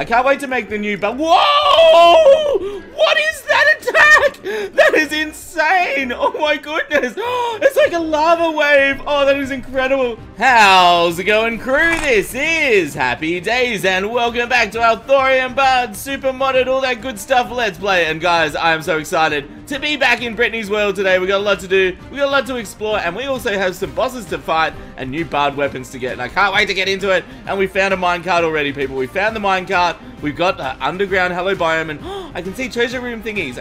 I can't wait to make the new bell. Whoa! What is that attack? That is insane! Oh my goodness! It's like a lava wave! Oh, that is incredible! How's it going, crew? This is Happy Days, and welcome back to our Thorium Bard Supermodded, all that good stuff Let's Play. And guys, I am so excited to be back in Brittany's World today. We got a lot to do, we got a lot to explore, and we also have some bosses to fight and new bard weapons to get. And I can't wait to get into it. And we found a minecart already, people. We found the minecart. We've got the underground hello biome, and I can see treasure room thingies.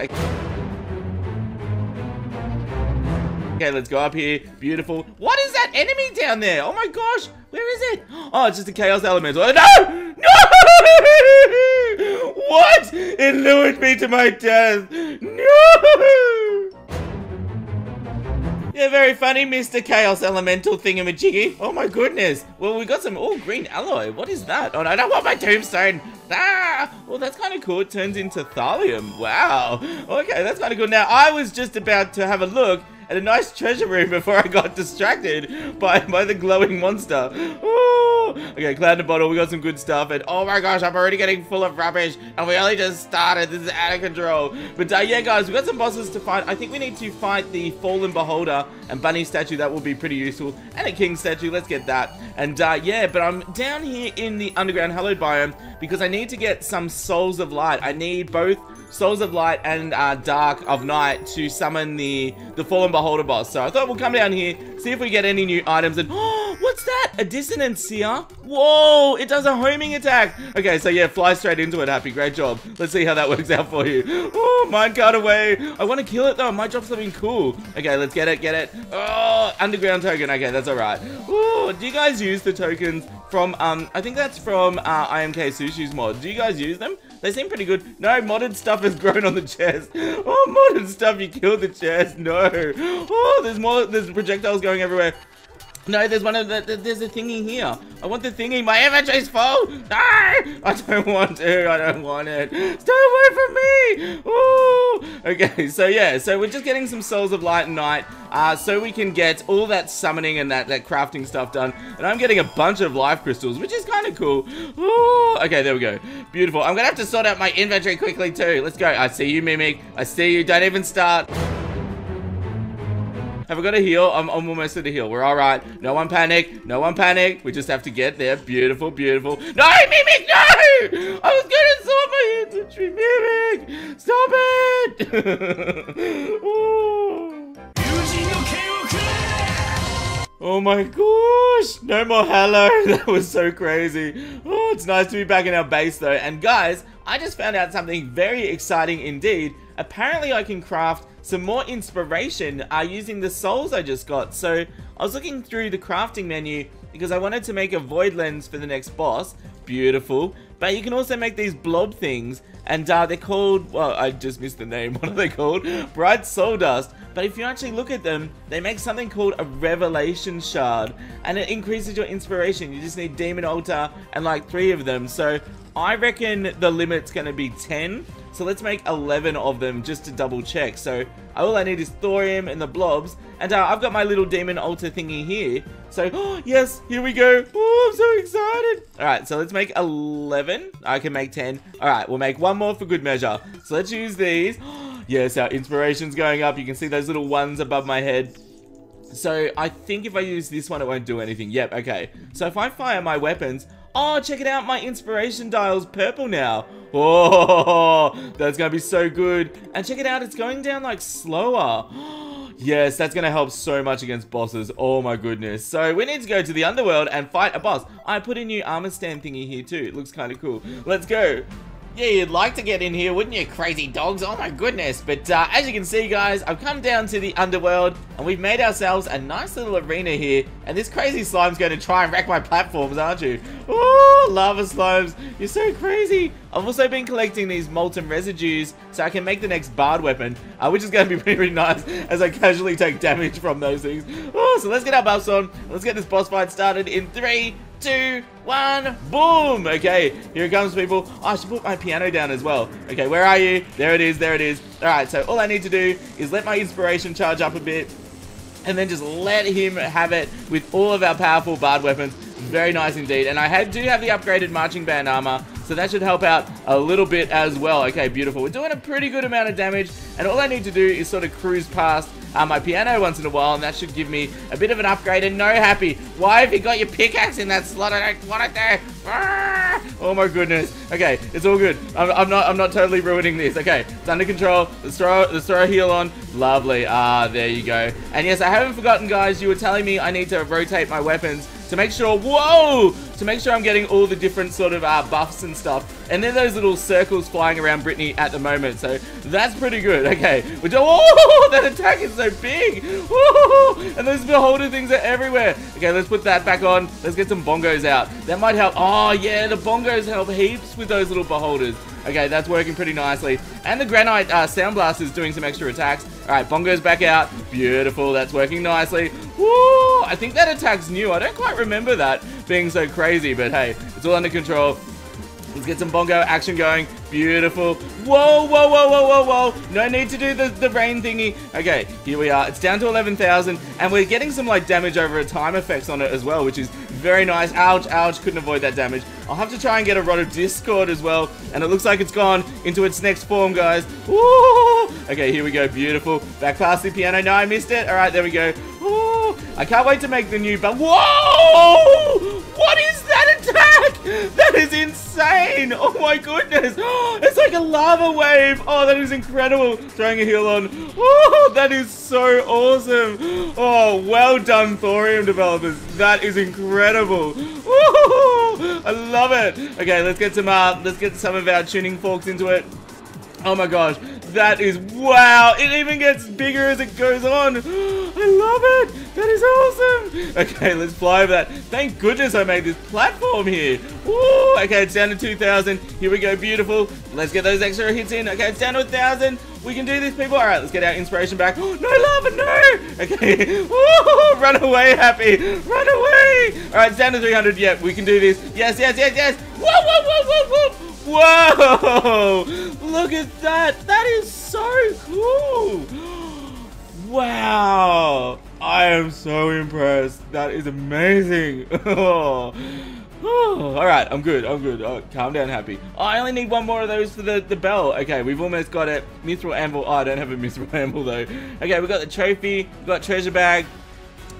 Okay, let's go up here. Beautiful. What is that enemy down there? Oh my gosh, where is it? Oh, it's just a Chaos Elemental. Oh, no! No! What? It lured me to my death. No! Yeah, very funny, Mr. Chaos Elemental thingamajiggy. Oh my goodness. Well, we got some green alloy. What is that? Oh no, I don't want my tombstone. Ah! Well, that's kind of cool. It turns into thallium. Wow. Okay, that's kind of good. Now, I was just about to have a look at a nice treasure room before I got distracted by the glowing monster. Ooh. Okay, cloud in a bottle. We got some good stuff. And oh my gosh, I'm already getting full of rubbish. And we only just started. This is out of control. But yeah, guys, we got some bosses to fight. I think we need to fight the fallen beholder and bunny statue. That will be pretty useful. And a king statue. Let's get that. And yeah, but I'm down here in the underground hallowed biome because I need to get some Souls of Light. I need both Souls of Light and Dark of Night to summon the fallen beholder boss. So I thought we'll come down here, see if we get any new items. And oh, what's that? A dissonance here? Whoa, it does a homing attack. Okay, so yeah, fly straight into it, Happy. Great job. Let's see how that works out for you. Oh, minecart away. I want to kill it though. I might drop something cool. Okay, let's get it, get it. Oh, underground token. Okay, that's all right. Oh, do you guys use the tokens from I think that's from imk Sushi's mod? Do you guys use them? They seem pretty good. No, modded stuff has grown on the chest. Oh, modded stuff, you killed the chest. No. Oh, there's more. There's projectiles going everywhere. No, there's one of the, there's a thingy here. I want the thingy. My inventory's full. No, I don't want to. I don't want it. Stay away from me. Ooh. Okay, so yeah, so we're just getting some Souls of Light and Night, so we can get all that summoning and that crafting stuff done. And I'm getting a bunch of life crystals, which is kind of cool. Ooh. Okay, there we go. Beautiful. I'm gonna have to sort out my inventory quickly too. Let's go. I see you, Mimic. I see you. Don't even start. Have I got a heal? I'm almost at a heal. We're all right. No one panic. No one panic. We just have to get there. Beautiful, beautiful. No, Mimic, no! I was going to sort my infantry. Mimic, stop it! Oh my gosh. No more hello. That was so crazy. Oh, it's nice to be back in our base though. And guys, I just found out something very exciting indeed. Apparently, I can craft some more inspiration using the souls I just got. So I was looking through the crafting menu because I wanted to make a void lens for the next boss. Beautiful. But you can also make these blob things, and they're called, well, I just missed the name. What are they called? Bright Soul Dust. But if you actually look at them, they make something called a Revelation Shard, and it increases your inspiration. You just need Demon Altar and like 3 of them. So I reckon the limit's going to be 10. So let's make 11 of them just to double check. So all I need is thorium and the blobs. And I've got my little demon altar thingy here. So, oh, yes, here we go. Oh, I'm so excited. All right, so let's make 11. I can make 10. All right, we'll make one more for good measure. So let's use these. Oh, yes, our inspiration's going up. You can see those little ones above my head. So I think if I use this one, it won't do anything. Yep, okay. So if I fire my weapons... Oh, check it out. My inspiration dial's purple now. Oh, that's going to be so good. And check it out. It's going down like slower. Yes, that's going to help so much against bosses. Oh my goodness. So we need to go to the underworld and fight a boss. I put a new armor stand thingy here too. It looks kind of cool. Let's go. Yeah, you'd like to get in here, wouldn't you, crazy dogs? Oh my goodness. But as you can see, guys, I've come down to the underworld and we've made ourselves a nice little arena here. And this crazy slime's going to try and wreck my platforms, aren't you? Ooh, lava slimes. You're so crazy. I've also been collecting these molten residues so I can make the next bard weapon, which is going to be pretty nice as I casually take damage from those things. Ooh, so let's get our buffs on. Let's get this boss fight started in 3, 2, 1, boom! Okay, here it comes, people. Oh, I should put my piano down as well. Okay, where are you? There it is, there it is. All right, so all I need to do is let my inspiration charge up a bit and then just let him have it with all of our powerful bard weapons. Very nice indeed. And I do have the upgraded Marching Band armor, So that should help out a little bit as well. Okay, beautiful. We're doing a pretty good amount of damage, and all I need to do is sort of cruise past my piano once in a while, and that should give me a bit of an upgrade. And no, Happy, why have you got your pickaxe in that slot? I don't want it there. Ah! Oh my goodness. Okay, it's all good. I'm not totally ruining this. Okay, it's under control. Let's throw a heal on. Lovely. Ah, there you go. And yes, I haven't forgotten, guys. You were telling me I need to rotate my weapons to make sure, whoa, to make sure I'm getting all the different sort of buffs and stuff. And then those little circles flying around Brittany at the moment, so that's pretty good. Okay, we're doing, oh, that attack is so big, oh, and those beholder things are everywhere. Okay, let's put that back on, let's get some bongos out. That might help. Oh yeah, the bongos help heaps with those little beholders. Okay, that's working pretty nicely. And the granite sound blast is doing some extra attacks. All right, bongos back out. Beautiful, that's working nicely. Woo! I think that attack's new. I don't quite remember that being so crazy, but hey, it's all under control. Let's get some bongo action going. Beautiful. Whoa, whoa, whoa, whoa, whoa, whoa. No need to do the rain thingy. Okay, here we are. It's down to 11,000, and we're getting some, like, damage over time effects on it as well, which is very nice. Ouch, ouch. Couldn't avoid that damage. I'll have to try and get a Rod of Discord as well, and it looks like it's gone into its next form, guys. Woo! Okay, here we go. Beautiful. Back past the piano. No, I missed it. All right, there we go. Woo! I can't wait to make the new, but whoa! What is that attack? That is insane! Oh my goodness! It's like a lava wave! Oh, that is incredible! Throwing a heal on. Oh, that is so awesome! Oh, well done, Thorium developers. That is incredible. Woohoo! I love it. Okay, let's get some of our tuning forks into it. Oh my gosh, that is wow! It even gets bigger as it goes on. I love it. That is awesome. Okay, let's fly over that. Thank goodness I made this platform here. Ooh, okay, it's down to 2,000. Here we go, beautiful. Let's get those extra hits in. Okay, it's down to 1,000. We can do this, people. All right, let's get our inspiration back. Oh, no, lava, no. Okay, ooh, run away, Happy. Run away. All right, it's down to 300. Yep, we can do this. Yes, yes, yes, yes. Whoa, whoa, whoa, whoa, whoa. Whoa! Look at that! That is so cool! Wow! I am so impressed. That is amazing. Oh. Oh. Alright, I'm good. I'm good. Oh, calm down, Happy. Oh, I only need one more of those for the bell. Okay, we've almost got it. Mithril Anvil. Oh, I don't have a Mithril Anvil, though. Okay, we've got the trophy. We've got treasure bag.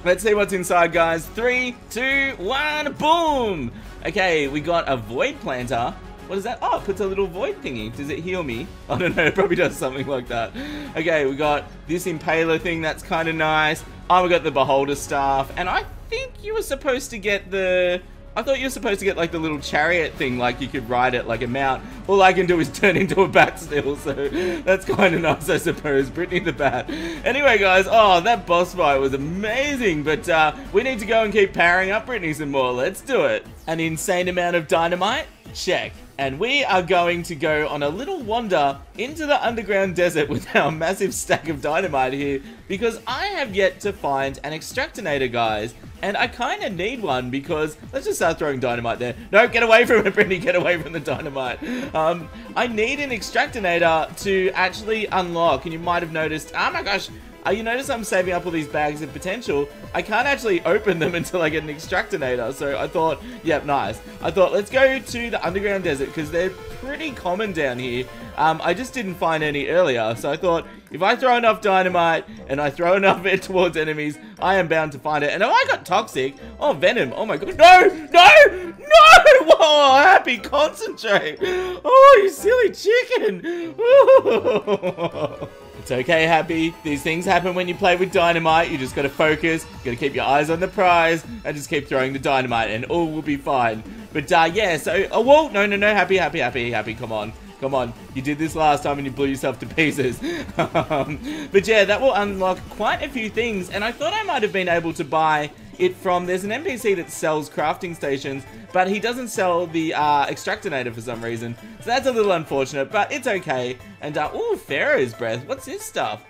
Let's see what's inside, guys. 3, 2, 1. Boom! Okay, we got a void planter. What is that? Oh, it puts a little void thingy. Does it heal me? I don't know. It probably does something like that. Okay, we got this impaler thing. That's kind of nice. Oh, we got the beholder staff. And I think you were supposed to get the... I thought you were supposed to get, like, the little chariot thing. Like, you could ride it like a mount. All I can do is turn into a bat still. So, that's kind of nice, I suppose. Brittany the Bat. Anyway, guys. Oh, that boss fight was amazing. But we need to go and keep powering up Brittany some more. Let's do it. An insane amount of dynamite. Check. And we are going to go on a little wander into the underground desert with our massive stack of dynamite here, because I have yet to find an extractinator, guys. And I kind of need one, because let's just start throwing dynamite there. No, get away from it, Brittany. Get away from the dynamite. I need an extractinator to actually unlock. And you might have noticed, oh my gosh, you notice I'm saving up all these bags of potential. I can't actually open them until I get an extractinator. So I thought, yep, nice. I thought, let's go to the underground desert, because they're pretty common down here. I just didn't find any earlier. So I thought, if I throw enough dynamite and I throw enough of it towards enemies, I am bound to find it. And if I got toxic, oh, venom. Oh my god. No, no, no. Whoa, Happy, concentrate. Oh, you silly chicken. Ooh. It's okay, Happy. These things happen when you play with dynamite. You just gotta focus. You gotta keep your eyes on the prize and just keep throwing the dynamite, and all will be fine. But yeah, so oh whoa, no, no, no, Happy, Happy, Happy, Happy. Come on, come on. You did this last time and you blew yourself to pieces. But yeah, that will unlock quite a few things, and I thought I might have been able to buy it from, there's an NPC that sells crafting stations, but he doesn't sell the extractinator for some reason. So that's a little unfortunate, but it's okay. And ooh, Pharaoh's breath. What's this stuff?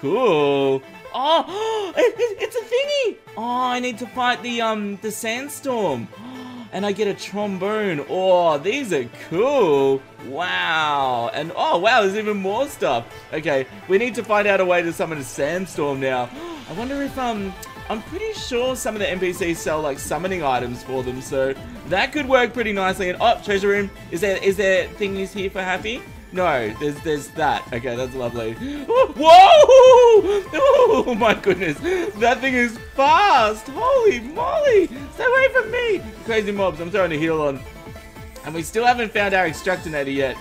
Cool. Oh, it's a thingy. Oh, I need to fight the sandstorm. And I get a trombone. Oh, these are cool. Wow. And oh, wow, there's even more stuff. Okay, we need to find out a way to summon a sandstorm now. I wonder if I'm pretty sure some of the NPCs sell like summoning items for them, so that could work pretty nicely. And oh, treasure room. Is there thingies here for Happy? No, there's that. Okay, that's lovely. Oh, whoa! Oh my goodness, that thing is fast. Holy moly! Stay away from me, crazy mobs. I'm throwing a heal on. And we still haven't found our extractinator yet.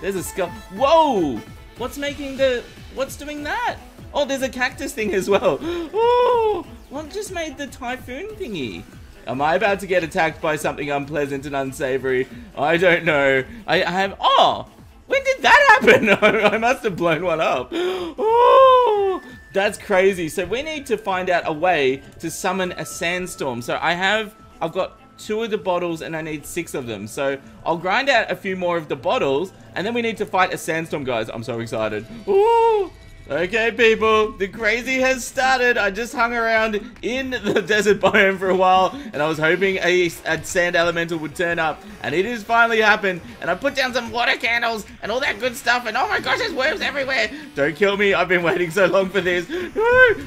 There's a skull. Whoa! What's making the... What's doing that? Oh, there's a cactus thing as well. Oh! What just made the typhoon thingy? Am I about to get attacked by something unpleasant and unsavory? I don't know. I have... Oh! When did that happen? I must have blown one up. Oh! That's crazy. So we need to find out a way to summon a sandstorm. So I've got 2 of the bottles and I need 6 of them. So I'll grind out a few more of the bottles and then we need to fight a sandstorm, guys. I'm so excited. Ooh! Okay, people, the crazy has started. I just hung around in the desert biome for a while, and I was hoping a sand elemental would turn up, and it has finally happened, and I put down some water candles and all that good stuff, and oh my gosh, there's worms everywhere. Don't kill me. I've been waiting so long for this. Woo!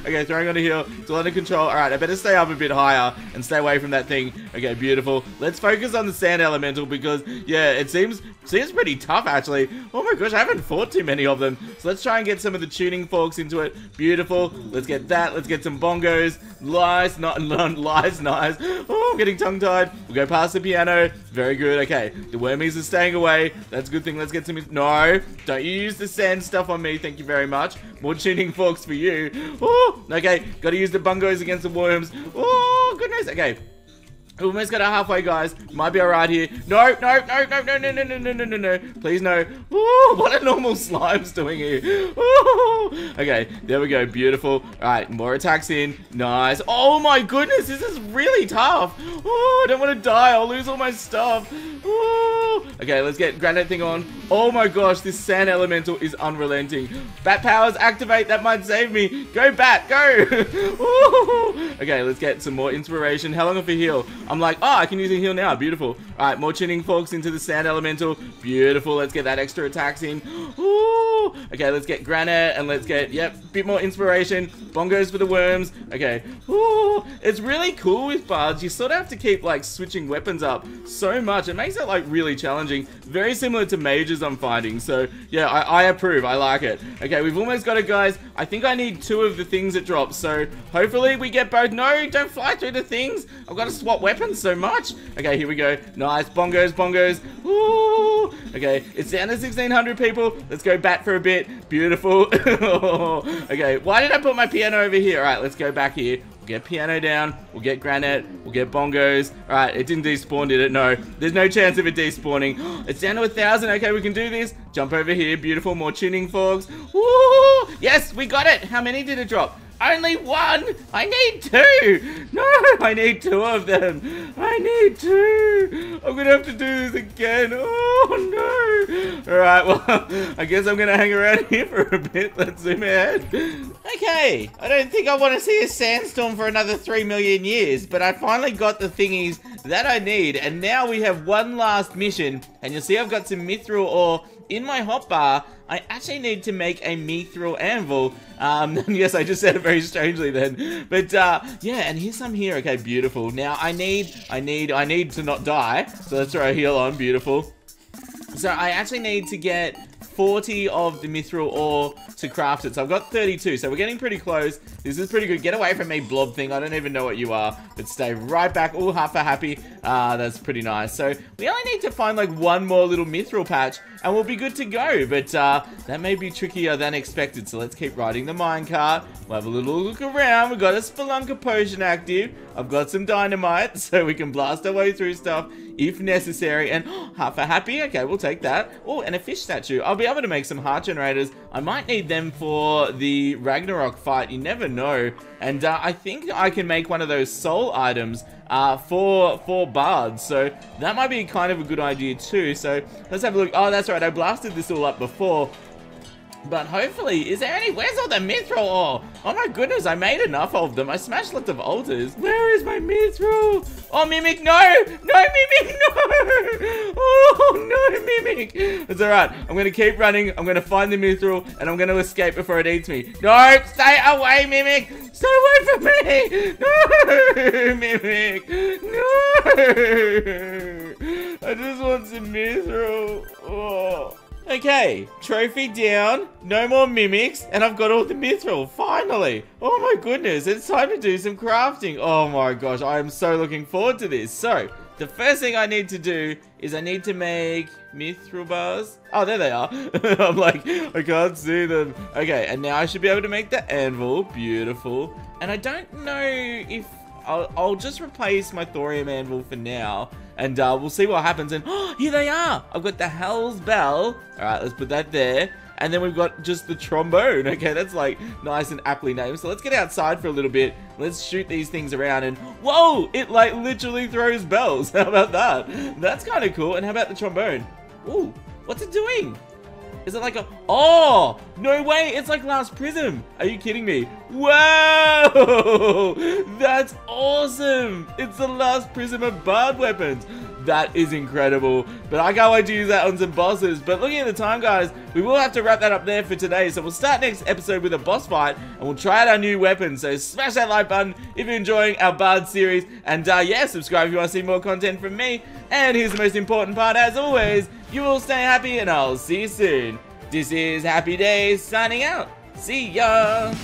Okay, throwing on a heal. It's all under control. All right, I better stay up a bit higher and stay away from that thing. Okay, beautiful. Let's focus on the sand elemental because, yeah, it seems pretty tough, actually. Oh my gosh, I haven't fought too many of them, so let's try and get some of the forks into it. Beautiful. Let's get that. Let's get some bongos. Lies. Not lies. Nice. Oh, I'm getting tongue-tied. We'll go past the piano. Very good. Okay. The wormies are staying away. That's a good thing. Let's get some... No. Don't you use the sand stuff on me. Thank you very much. More tuning forks for you. Oh, okay. Got to use the bongos against the worms. Oh, goodness. Okay. We almost got our halfway, guys. Might be alright here. No. Please, no. Ooh, what a normal slime's doing here. Ooh. Okay, there we go. Beautiful. Alright, more attacks in. Nice. Oh my goodness, this is really tough. Oh, I don't want to die. I'll lose all my stuff. Ooh. Okay, let's get granite thing on. Oh my gosh, this sand elemental is unrelenting. Bat powers activate. That might save me. Go, bat. Go. Ooh. Okay, let's get some more inspiration. How long have we healed? I'm like, oh, I can use a heal now. Beautiful. All right, more tuning forks into the sand elemental. Beautiful. Let's get that extra attacks in. Ooh. Okay, let's get granite and let's get, yep, bit more inspiration. Bongos for the worms. Okay. Ooh. It's really cool with bards. You sort of have to keep, like, switching weapons up so much. It makes it, like, really challenging. Very similar to mages I'm finding. So, yeah, I approve. I like it. Okay, we've almost got it, guys. I think I need 2 of the things that drop. So, hopefully we get both. No, don't fly through the things. I've got to swap weapons so much. Okay, here we go. Nice. Bongos. Ooh. Okay, it's down to 1,600 people. Let's go bat for a bit. Beautiful. Okay, why did I put my piano over here? All right, let's go back here. Get piano down, we'll get granite, we'll get bongos. Alright, it didn't despawn, did it? No. There's no chance of it despawning. It's down to 1,000. Okay, we can do this. Jump over here. Beautiful. More tuning forks. Woo! Yes, we got it. How many did it drop? Only 1! I need 2! No! I need 2 of them! I need 2! I'm gonna have to do this again! Oh no! Alright, well, I guess I'm gonna hang around here for a bit. Let's zoom ahead. Okay, I don't think I want to see a sandstorm for another 3 million years, but I finally got the thingies that I need, and now we have one last mission, and you'll see I've got some mithril ore in my hotbar. I actually need to make a Mithril Anvil. Yes, I just said it very strangely then. But, yeah, and here's some here. Okay, beautiful. Now, I need to not die. So let's throw a heal on. Beautiful. So I actually need to get 40 of the mithril ore to craft it. So I've got 32. So we're getting pretty close. This is pretty good. Get away from me, blob thing. I don't even know what you are. But stay right back. All half a happy. That's pretty nice. So we only need to find like 1 more little mithril patch and we'll be good to go. But that may be trickier than expected. So let's keep riding the minecart. We'll have a little look around. We've got a spelunker potion active. I've got some dynamite so we can blast our way through stuff if necessary. And oh, half a happy. Okay, we'll take that. Oh, and a fish statue. I'll be able to make some heart generators. I might need them for the Ragnarok fight. You never know. And I think I can make one of those soul items for bards. So that might be kind of a good idea too. So let's have a look. Oh, that's right. I blasted this all up before. But hopefully, is there any? Where's all the mithril ore? Oh my goodness, I made enough of them. I smashed lots of altars. Where is my mithril? Oh, Mimic, no! No, Mimic, no! Oh, no, Mimic. It's alright. I'm going to keep running. I'm going to find the mithril, and I'm going to escape before it eats me. No, stay away, Mimic! Stay away from me! No, Mimic! No! I just want some mithril. Oh. Okay, trophy down, no more mimics, and I've got all the mithril, finally! Oh my goodness, it's time to do some crafting! Oh my gosh, I am so looking forward to this! So, the first thing I need to do is I need to make mithril bars. Oh, there they are. I'm like, I can't see them. Okay, and now I should be able to make the anvil, beautiful. And I don't know if... I'll just replace my thorium anvil for now, and we'll see what happens. And oh, here they are! I've got the Hell's Bell. All right, let's put that there. And then we've got just the trombone. Okay, that's like nice and aptly named. So let's get outside for a little bit. Let's shoot these things around and whoa! It like literally throws bells. How about that? That's kind of cool. And how about the trombone? Ooh, what's it doing? Is it like a... Oh! No way! It's like Last Prism! Are you kidding me? Wow! That's awesome! It's the Last Prism of Bard Weapons! That is incredible. But I can't wait to use that on some bosses. But looking at the time, guys, we will have to wrap that up there for today. So we'll start next episode with a boss fight, and we'll try out our new weapons. So smash that like button if you're enjoying our Bard series. And yeah, subscribe if you want to see more content from me. And here's the most important part, as always. You will stay happy, and I'll see you soon. This is Happy Days signing out. See ya!